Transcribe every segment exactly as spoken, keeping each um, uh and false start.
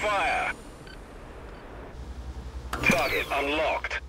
fire. Target unlocked.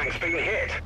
tank's been hit.